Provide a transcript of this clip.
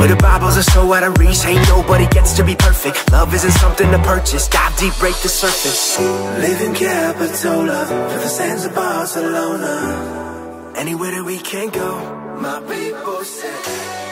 Where the Bibles are so out of reach, ain't nobody gets to be perfect. Love isn't something to purchase, dive deep, break the surface. Leaving Capitola for the sands of Barcelona. Anywhere that we can go, my people say.